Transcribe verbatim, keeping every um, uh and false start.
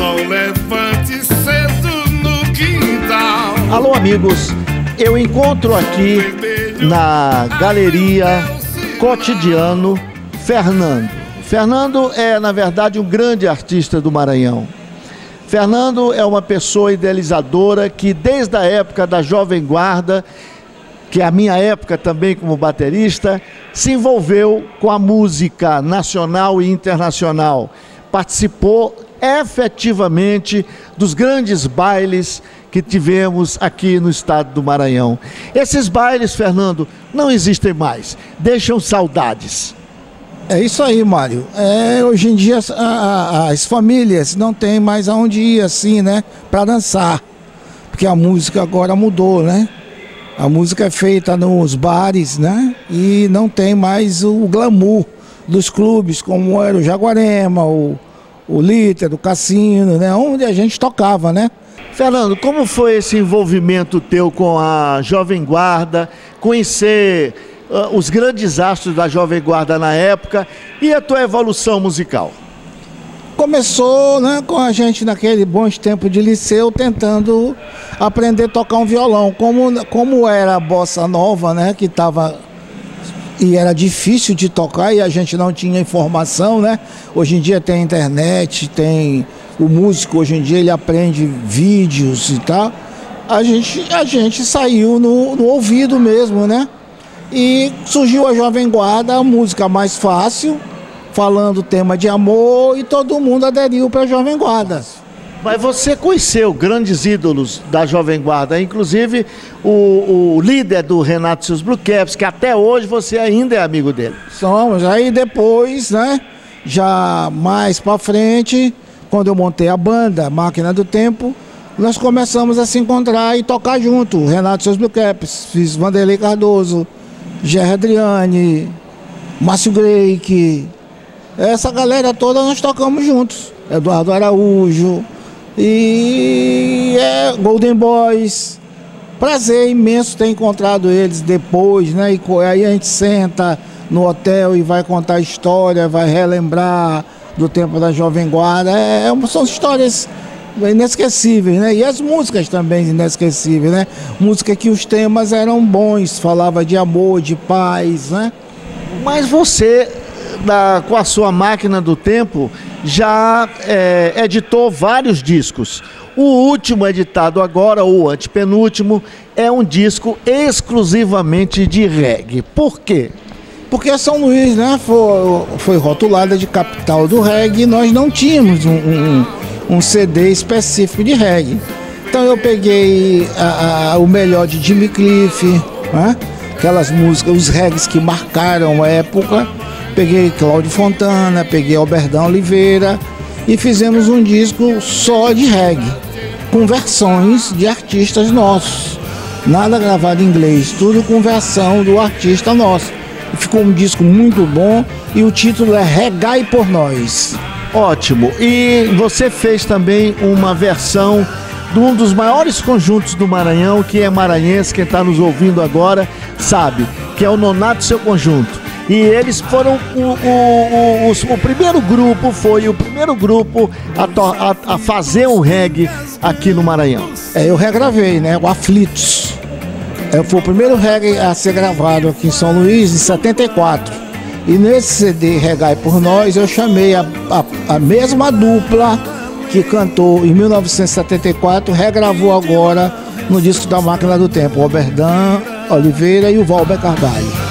sol levante cedo no quintal. Alô, amigos, eu encontro aqui na Galeria Cotidiano Fernando. Fernando é, na verdade, um grande artista do Maranhão. Fernando é uma pessoa idealizadora que, desde a época da Jovem Guarda, que é a minha época também como baterista, se envolveu com a música nacional e internacional. Participou efetivamente dos grandes bailes que tivemos aqui no estado do Maranhão. Esses bailes, Fernando, não existem mais, deixam saudades. É isso aí, Mário. É, hoje em dia a, a, as famílias não têm mais aonde ir assim, né, para dançar, porque a música agora mudou, né? A música é feita nos bares, né? E não tem mais o glamour dos clubes, como era o Jaguarema, o, o Líter, o Cassino, né? Onde a gente tocava, né? Fernando, como foi esse envolvimento teu com a Jovem Guarda, conhecer uh, os grandes astros da Jovem Guarda na época e a tua evolução musical? Começou, né, com a gente naquele bons tempos de liceu, tentando aprender a tocar um violão. Como, como era a bossa nova, né, que estava e era difícil de tocar e a gente não tinha informação, né? Hoje em dia tem internet, tem o músico, hoje em dia ele aprende vídeos e tal. A gente, a gente saiu no, no ouvido mesmo, né? E surgiu a Jovem Guarda, a música mais fácil, falando tema de amor, e todo mundo aderiu para a Jovem Guarda. Mas você conheceu grandes ídolos da Jovem Guarda, inclusive o, o líder do Renato Seus Blue Caps, que até hoje você ainda é amigo dele. Somos. Aí depois, né, já mais para frente, quando eu montei a banda Máquina do Tempo, nós começamos a se encontrar e tocar junto. Renato Seus Blue Caps, fiz Vanderlei Cardoso, Jerry Adriani, Márcio Greik. Essa galera toda nós tocamos juntos. Eduardo Araújo e é, Golden Boys. Prazer imenso ter encontrado eles depois, né? E aí a gente senta no hotel e vai contar a história, vai relembrar do tempo da Jovem Guarda. É, são histórias inesquecíveis, né? E as músicas também inesquecíveis, né? Música que os temas eram bons, falava de amor, de paz, né? Mas você... Da, com a sua Máquina do Tempo, já é, editou vários discos. O último editado agora, o antepenúltimo, é um disco exclusivamente de reggae. Por quê? Porque São Luís, né, foi, foi rotulada de capital do reggae e nós não tínhamos um, um, um C D específico de reggae. Então eu peguei a, a, o melhor de Jimmy Cliff, né, aquelas músicas, os reggaes que marcaram a época. Peguei Cláudio Fontana, peguei Alberdão Oliveira e fizemos um disco só de reggae, com versões de artistas nossos. Nada gravado em inglês, tudo com versão do artista nosso. Ficou um disco muito bom e o título é Reggae por Nós. Ótimo! E você fez também uma versão de um dos maiores conjuntos do Maranhão, que é maranhense, quem está nos ouvindo agora sabe, que é o Nonato Seu Conjunto. E eles foram, o, o, o, o, o primeiro grupo, foi o primeiro grupo a, to, a, a fazer um reggae aqui no Maranhão. É, eu regravei, né, o Aflitos. É, foi o primeiro reggae a ser gravado aqui em São Luís, em setenta e quatro. E nesse C D Reggae por Nós, eu chamei a, a, a mesma dupla que cantou em mil novecentos e setenta e quatro, regravou agora no disco da Máquina do Tempo, o Albert Dan Oliveira e o Valber Carvalho.